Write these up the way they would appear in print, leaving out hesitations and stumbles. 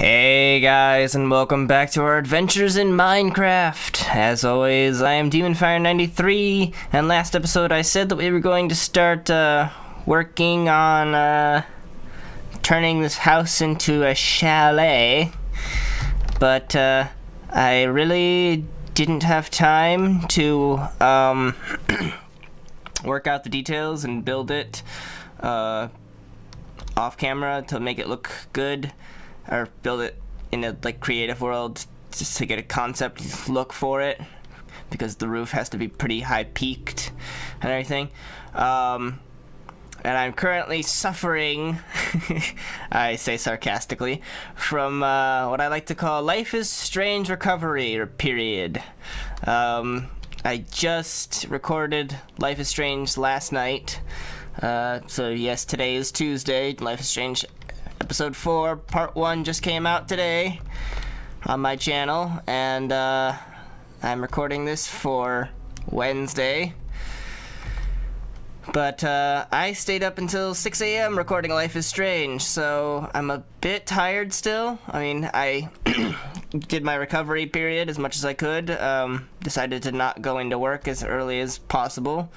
Hey guys, and welcome back to our adventures in Minecraft. As always, I am Demonfire93, and last episode I said that we were going to start working on turning this house into a chalet, but I really didn't have time to work out the details and build it off camera to make it look good. Or build it in a creative world just to get a concept look for it, because the roof has to be pretty high peaked and everything. And I'm currently suffering, I say sarcastically, from what I like to call Life is Strange recovery period. I just recorded Life is Strange last night, so yes, today is Tuesday. Life is Strange Episode 4, Part 1 just came out today on my channel, and I'm recording this for Wednesday. But I stayed up until 6 a.m. recording Life is Strange, so I'm a bit tired still. I mean, I did my recovery period as much as I could, decided to not go into work as early as possible.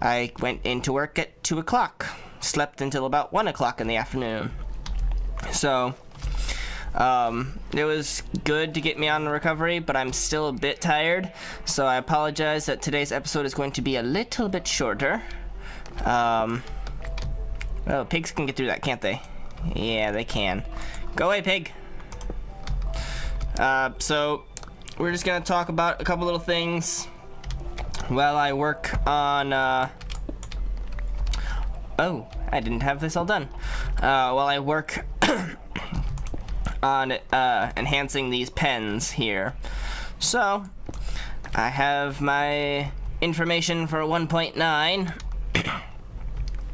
I went into work at 2 o'clock, slept until about 1 o'clock in the afternoon. So, it was good to get me on the recovery, but I'm still a bit tired, so I apologize that today's episode is going to be a little bit shorter. Oh, pigs can get through that, can't they? Yeah, they can. Go away, pig! So, we're just gonna talk about a couple little things while I work on, oh, I didn't have this all done. While I work on enhancing these pens here. So, I have my information for 1.9.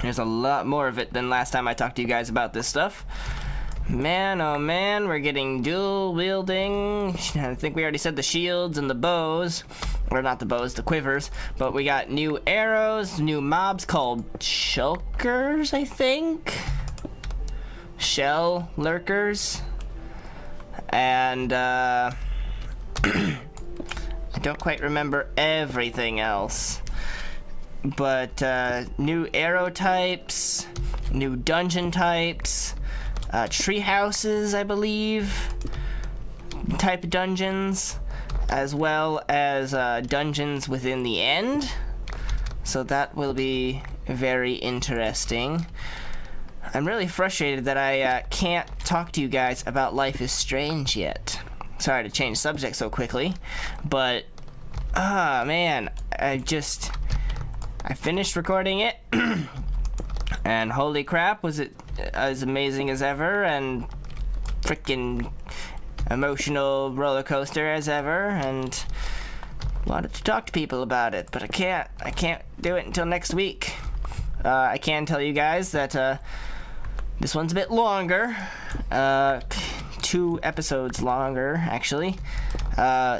There's a lot more of it than last time I talked to you guys about this stuff. Man, oh man, we're getting dual wielding. I think we already said the shields and the bows. Or not the bows, the quivers. But we got new arrows, new mobs called shulkers, I think? Shell lurkers. And, I don't quite remember everything else. But, new arrow types, new dungeon types, tree houses, I believe, type of dungeons, as well as dungeons within the end. So that will be very interesting. I'm really frustrated that I can't talk to you guys about Life is Strange yet. Sorry to change subject so quickly, but man, I finished recording it. And holy crap, was it as amazing as ever, and freaking emotional roller coaster as ever, and wanted to talk to people about it, but I can't do it until next week. I can tell you guys that this one's a bit longer, 2 episodes longer actually.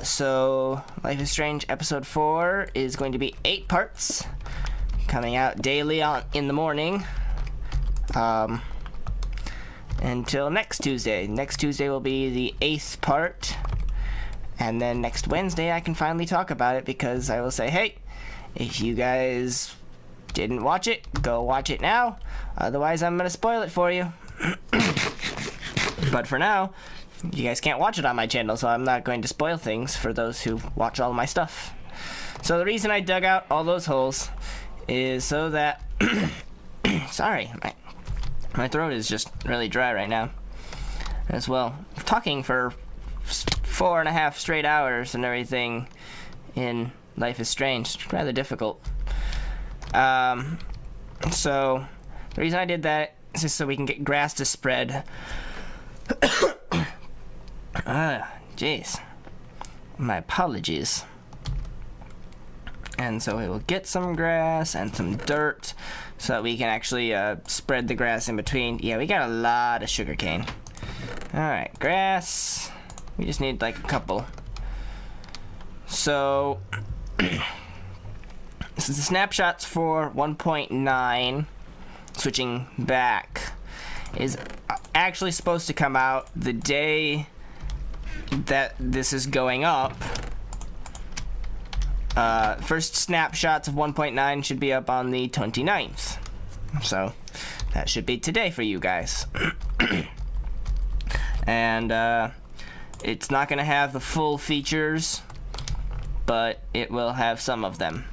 So Life is Strange Episode 4 is going to be 8 parts, coming out daily in the morning, until next Tuesday. Next Tuesday will be the 8th part, and then next Wednesday I can finally talk about it, because I will say, hey, if you guys didn't watch it, go watch it now, otherwise I'm gonna spoil it for you. But for now, you guys can't watch it on my channel, so I'm not going to spoil things for those who watch all my stuff. So the reason I dug out all those holes is so that sorry, my throat is just really dry right now as well. Talking for 4.5 straight hours and everything in Life is Strange, it's rather difficult. So the reason I did that is just so we can get grass to spread. Jeez, my apologies. And so we will get some grass and some dirt so that we can actually spread the grass in between. Yeah, we got a lot of sugarcane. Alright, grass. We just need like a couple. So, this is the snapshots for 1.9, switching back, is actually supposed to come out the day that this is going up. First snapshots of 1.9 should be up on the 29th. So that should be today for you guys. And it's not going to have the full features, but it will have some of them.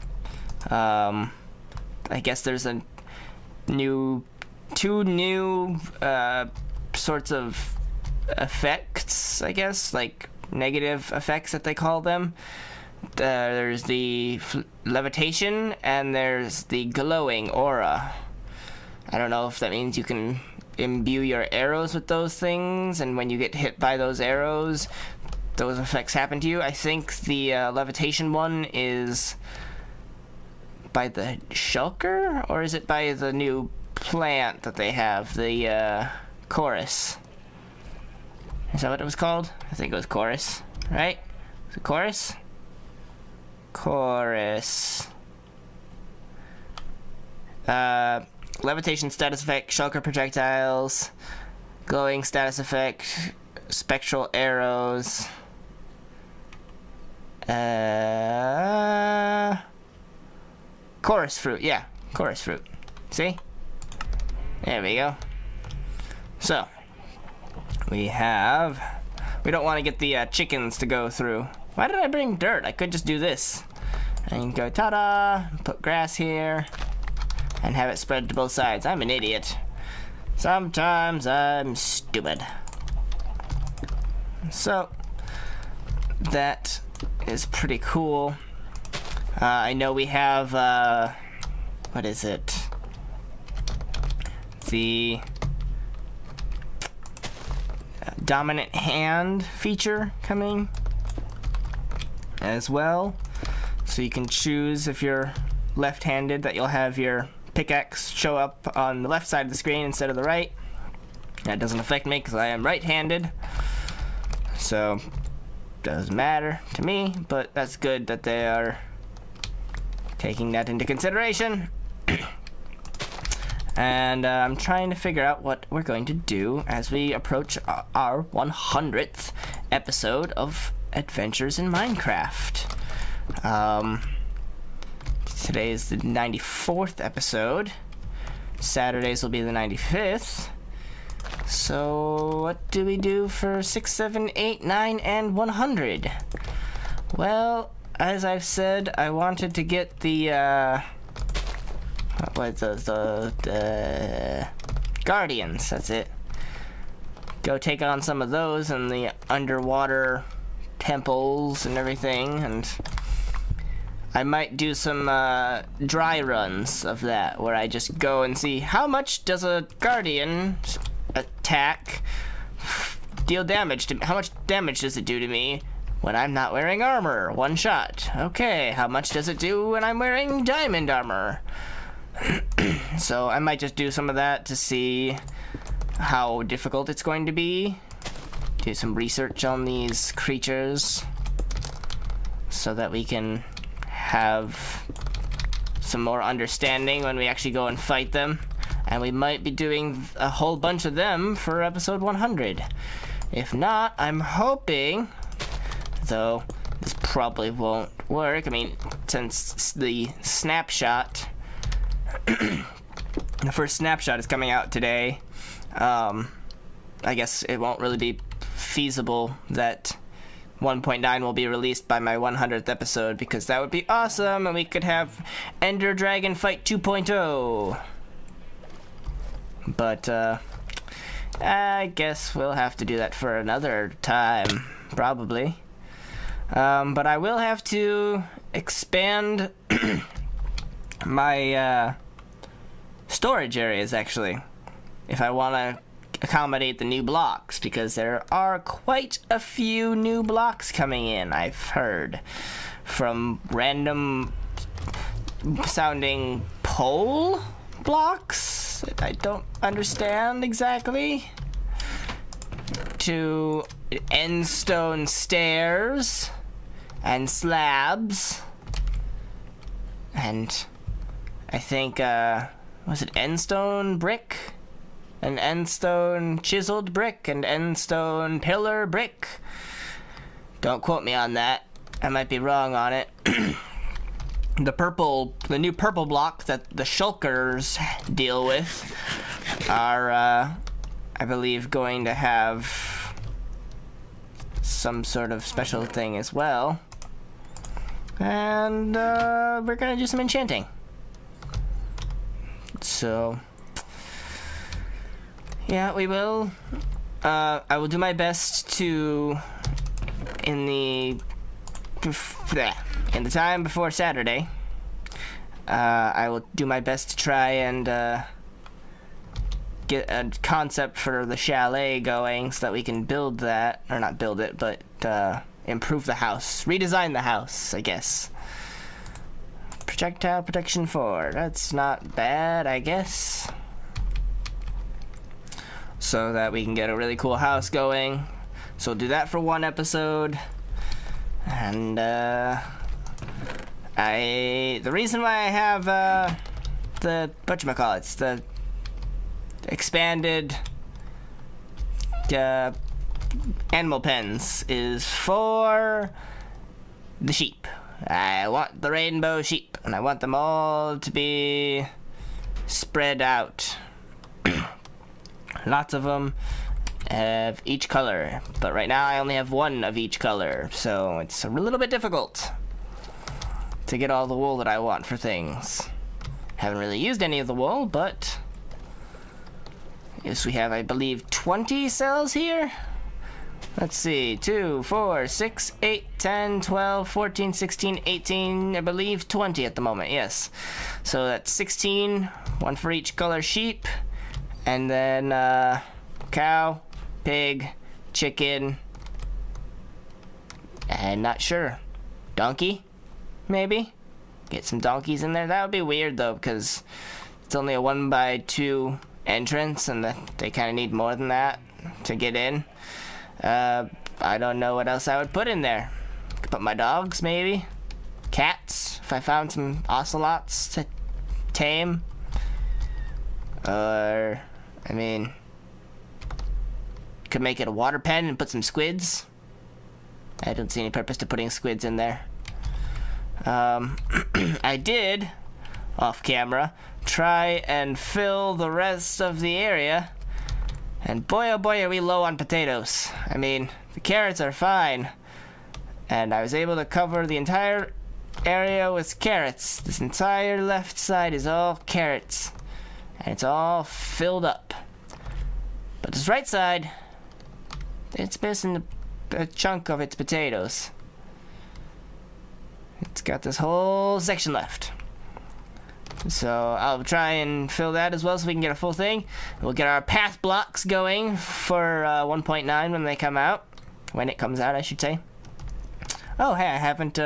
I guess there's a new, two new sorts of effects, I guess, like negative effects that they call them. There's the levitation and there's the glowing aura. I don't know if that means you can imbue your arrows with those things, and when you get hit by those arrows, those effects happen to you. I think the levitation one is by the shulker, or is it by the new plant that they have, the Chorus? Is that what it was called? I think it was Chorus, right? The Chorus? Chorus. Levitation status effect, shulker projectiles, glowing status effect, spectral arrows. Chorus fruit, yeah, Chorus fruit. See? There we go. So, we have... We don't want to get the chickens to go through. Why did I bring dirt? I could just do this. And go, ta-da! Put grass here. And have it spread to both sides. I'm an idiot. Sometimes I'm stupid. So, that is pretty cool. I know we have, what is it? The dominant hand feature coming as well. So you can choose, if you're left-handed, that you'll have your pickaxe show up on the left side of the screen instead of the right. That doesn't affect me because I am right-handed, so doesn't matter to me, but that's good that they are taking that into consideration. And I'm trying to figure out what we're going to do as we approach our 100th episode of Adventures in Minecraft. Today is the 94th episode. Saturdays will be the 95th. So what do we do for 6, 7, 8, 9, and 100? Well, as I've said, I wanted to get the Guardians, that's it. Go take on some of those and the underwater temples and everything, and I might do some dry runs of that, where I just go and see how much does a Guardian attack deal damage to me? How much damage does it do to me when I'm not wearing armor? One shot. Okay, how much does it do when I'm wearing diamond armor? So I might just do some of that to see how difficult it's going to be. Do some research on these creatures so that we can have some more understanding when we actually go and fight them. And we might be doing a whole bunch of them for episode 100. If not, I'm hoping, though this probably won't work, I mean, since the snapshot, the first snapshot is coming out today, I guess it won't really be feasible that 1.9 will be released by my 100th episode, because that would be awesome, and we could have Ender Dragon Fight 2.0. But I guess we'll have to do that for another time, probably. But I will have to expand my storage areas, actually, if I want to accommodate the new blocks, because there are quite a few new blocks coming in, I've heard, from random sounding pole blocks that I don't understand exactly, to end stone stairs and slabs, and I think was it end stone brick? an endstone chiseled brick, an endstone pillar brick. Don't quote me on that. I might be wrong on it. The new purple block that the shulkers deal with are, I believe, going to have some sort of special thing as well. And we're gonna do some enchanting. So, yeah, we will. I will do my best to, in the time before Saturday, I will do my best to try and get a concept for the chalet going so that we can build that, or not build it, but improve the house, redesign the house, I guess. Projectile protection 4, that's not bad, I guess. So that we can get a really cool house going. So we'll do that for one episode. And the reason why I have the whatchamacallits, the expanded animal pens, is for the sheep. I want the rainbow sheep, and I want them all to be spread out. Lots of them have each color, but right now I only have one of each color, so it's a little bit difficult to get all the wool that I want for things. Haven't really used any of the wool, but yes, we have, I believe, 20 cells here. Let's see, 2, 4, 6, 8, 10, 12, 14, 16, 18, I believe 20 at the moment, yes. So that's 16, one for each color sheep, and then cow, pig, chicken, and not sure, donkey, maybe? Get some donkeys in there, that would be weird though, because it's only a 1x2 entrance, and they kind of need more than that to get in. I don't know what else I would put in there. Could put my dogs, maybe. Cats, if I found some ocelots to tame. Or, I mean, could make it a water pen and put some squids. I don't see any purpose to putting squids in there. I did, off camera, try and fill the rest of the area. And boy, oh boy, are we low on potatoes. I mean, the carrots are fine. And I was able to cover the entire area with carrots. This entire left side is all carrots. And it's all filled up. But this right side, it's missing a chunk of its potatoes. It's got this whole section left. So I'll try and fill that as well so we can get a full thing. We'll get our path blocks going for 1.9 when they come out. When it comes out, I should say. Oh, hey, I haven't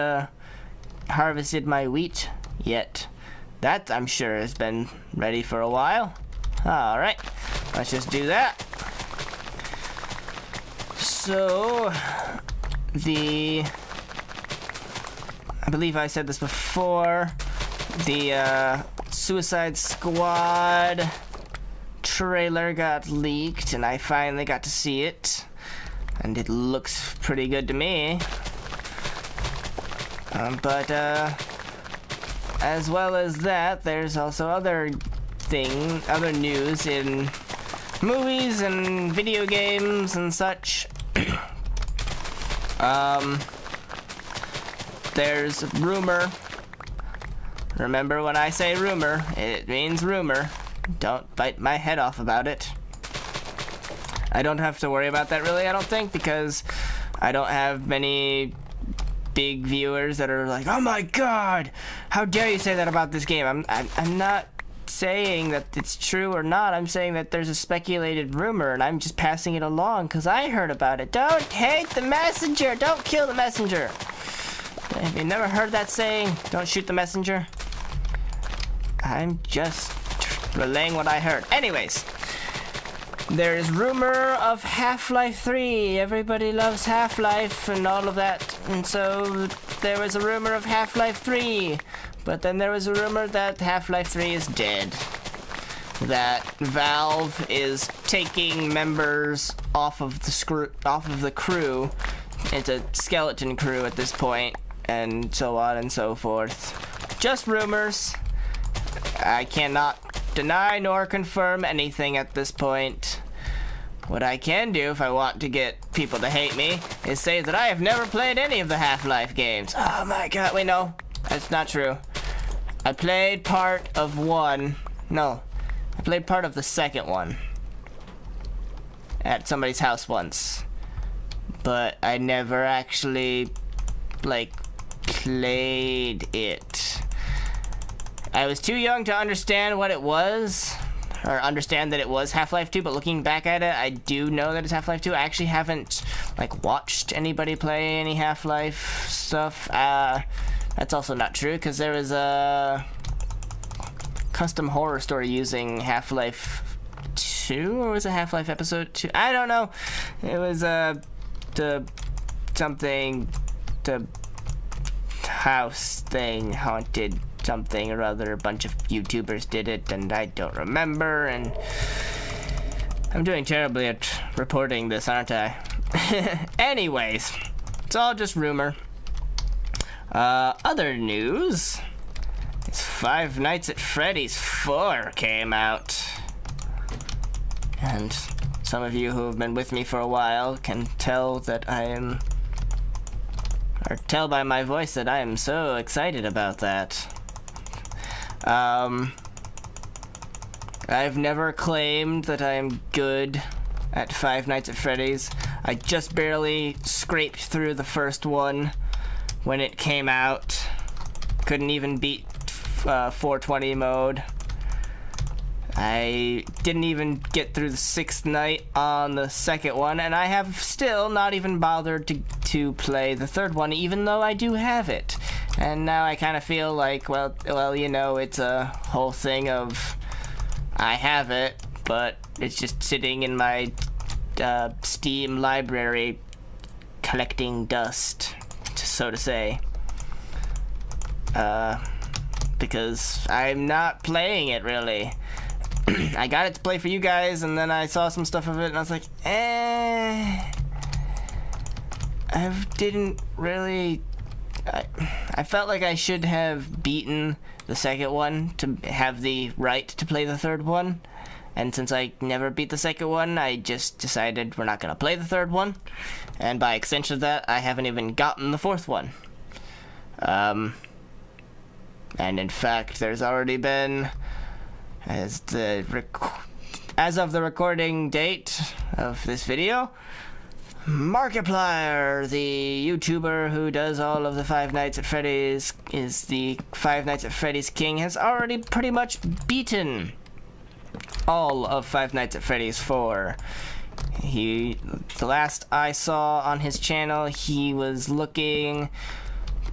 harvested my wheat yet. That, I'm sure, has been ready for a while. All right, let's just do that. So, I believe I said this before. The Suicide Squad trailer got leaked, and I finally got to see it, and it looks pretty good to me. As well as that, there's also other news in movies and video games and such. There's rumor. Remember, when I say rumor, it means rumor. Don't bite my head off about it. I don't have to worry about that really, I don't think, because I don't have many big viewers that are like, oh my god, how dare you say that about this game. I'm not saying that it's true or not. I'm saying that there's a speculated rumor, and I'm just passing it along because I heard about it. Don't hate the messenger, don't kill the messenger. Have you never heard that saying, don't shoot the messenger? I'm just relaying what I heard. Anyways, there is rumor of Half-Life 3. Everybody loves Half-Life and all of that. And so there was a rumor of Half-Life 3. But then there was a rumor that Half-Life 3 is dead. that Valve is taking members off of the crew. It's a skeleton crew at this point, and so on and so forth. Just rumors. I cannot deny nor confirm anything at this point. What I can do if I want to get people to hate me is say that I have never played any of the Half-Life games. Oh my god, wait, no. That's not true. I played part of one. No. I played part of the second one at somebody's house once. But I never actually, like, played it. I was too young to understand what it was, or understand that it was Half-Life 2, but looking back at it, I do know that it's Half-Life 2. I actually haven't, like, watched anybody play any Half-Life stuff. That's also not true, because there was a custom horror story using Half-Life 2, or was it Half-Life Episode 2? I don't know. It was the something, the house thing, haunted something or other. A bunch of YouTubers did it, and I don't remember, and I'm doing terribly at reporting this, aren't I? Anyways, it's all just rumor. Other news, it's Five Nights at Freddy's 4 came out, and some of you who have been with me for a while can tell that I am, or tell by my voice that I am so excited about that. I've never claimed that I am good at Five Nights at Freddy's. I just barely scraped through the first one when it came out. Couldn't even beat 420 mode. I didn't even get through the 6th night on the second one, and I have still not even bothered to play the third one, even though I do have it. And now I kind of feel like, well, you know, it's a whole thing of I have it, but it's just sitting in my Steam library collecting dust, so to say. Because I'm not playing it, really. I got it to play for you guys, and then I saw some stuff of it, and I was like, I didn't really... I felt like I should have beaten the second one to have the right to play the third one. And since I never beat the second one, I just decided we're not going to play the third one. And by extension of that, I haven't even gotten the fourth one. And in fact, there's already been... As of the recording date of this video, Markiplier, the YouTuber who does all of the Five Nights at Freddy's, is the Five Nights at Freddy's king, has already pretty much beaten all of Five Nights at Freddy's 4. The last I saw on his channel, he was looking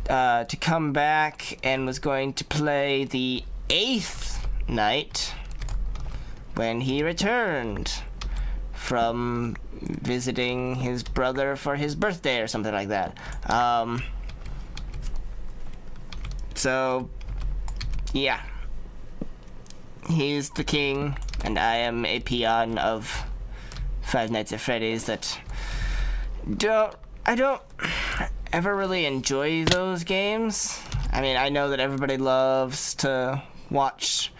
to come back and was going to play the 8th night when he returned from visiting his brother for his birthday or something like that. So yeah, he's the king, and I am a peon of Five Nights at Freddy's that I don't ever really enjoy those games. I mean, I know that everybody loves to watch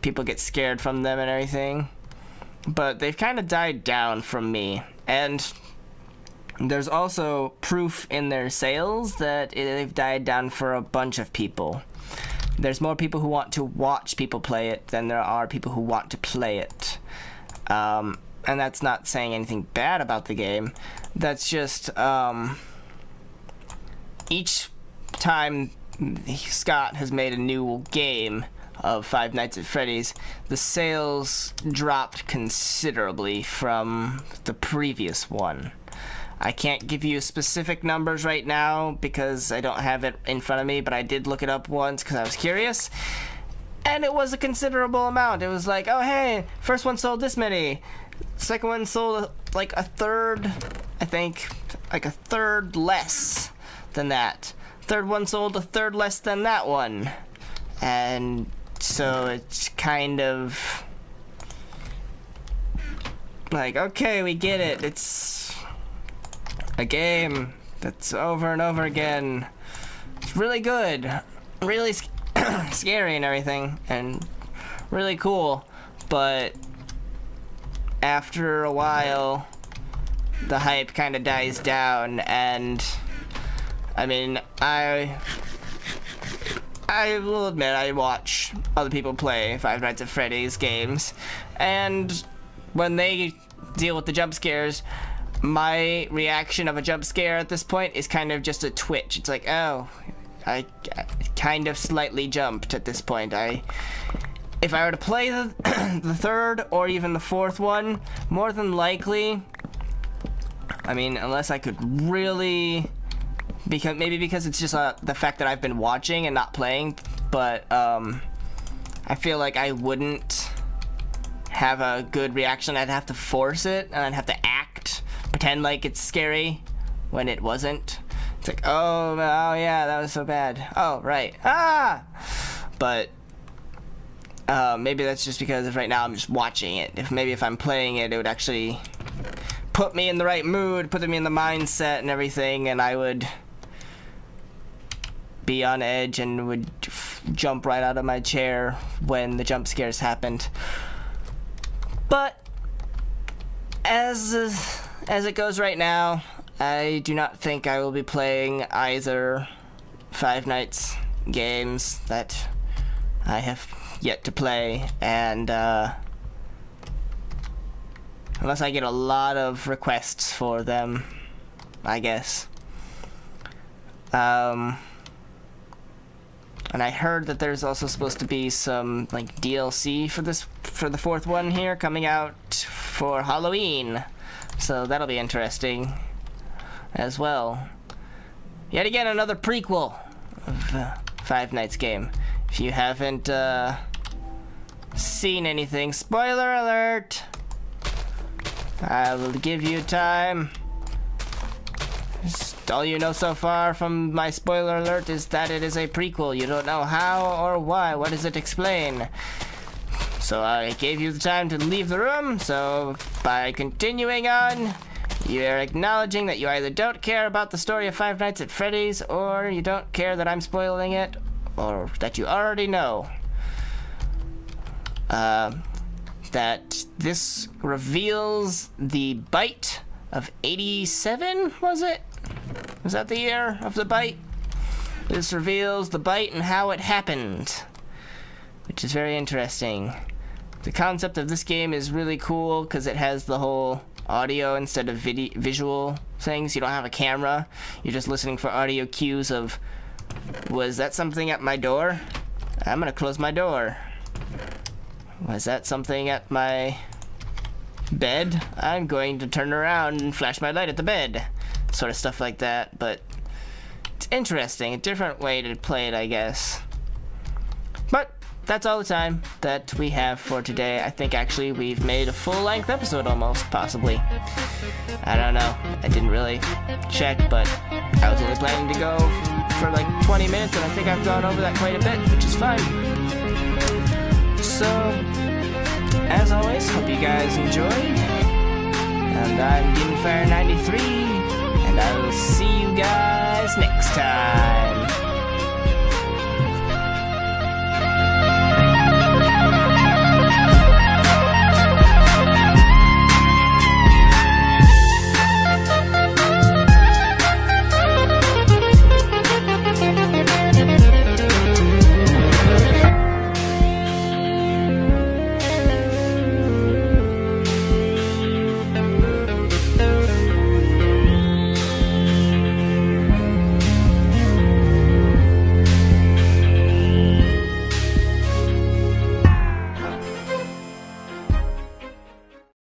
people get scared from them and everything, but they've kind of died down from me, and there's also proof in their sales that they've died down for a bunch of people. There's more people who want to watch people play it than there are people who want to play it, and that's not saying anything bad about the game. That's just each time Scott has made a new game of Five Nights at Freddy's, the sales dropped considerably from the previous one. I can't give you specific numbers right now because I don't have it in front of me, but I did look it up once because I was curious, and it was a considerable amount. It was like, oh hey, first one sold this many, second one sold like a third, I think, like a third less than that. Third one sold a third less than that one, and so it's kind of Like, okay, we get it. It's a game that's over and over again. It's really good, really scary and everything, and really cool. But after a while, the hype kind of dies down, and I mean, I will admit, I watch other people play Five Nights at Freddy's games, and when they deal with the jump scares, my reaction of a jump scare at this point is kind of just a twitch. It's like, oh, I kind of slightly jumped at this point. If I were to play the third or even the fourth one, more than likely, I mean, unless I could really... Because maybe because it's just the fact that I've been watching and not playing, but I feel like I wouldn't have a good reaction. I'd have to force it, and I'd have to act, pretend like it's scary when it wasn't. It's like, oh yeah, that was so bad. Oh, right. Ah! But maybe that's just because of right now I'm just watching it. If I'm playing it, it would actually put me in the right mood, put me in the mindset and everything, and I would be on edge and would jump right out of my chair when the jump scares happened. But as it goes right now, I do not think I will be playing either Five Nights games that I have yet to play, and unless I get a lot of requests for them, I guess. And I heard that there's also supposed to be some like DLC for the fourth one here coming out for Halloween, so that'll be interesting as well. Yet again, another prequel of Five Nights game. If you haven't seen anything, spoiler alert. I will give you time. Just all you know so far from my spoiler alert is that it is a prequel. You don't know how or why. What does it explain? So I gave you the time to leave the room, so by continuing on, you're acknowledging that you either don't care about the story of Five Nights at Freddy's, or you don't care that I'm spoiling it, or that you already know. That this reveals the bite of 87, was it? Was that the year of the bite? This reveals the bite and how it happened, which is very interesting. The concept of this game is really cool because it has the whole audio instead of visual things. You don't have a camera. You're just listening for audio cues of, was that something at my door? I'm gonna close my door. Was that something at my bed? I'm going to turn around and flash my light at the bed. Sort of stuff like that, but it's interesting. A different way to play it, I guess. But that's all the time that we have for today. I think actually we've made a full-length episode almost, possibly. I don't know. I didn't really check, but I was only planning to go for like 20 minutes, and I think I've gone over that quite a bit, which is fine. So, as always, hope you guys enjoyed, and I'm Demonfire93, and I will see you guys next time.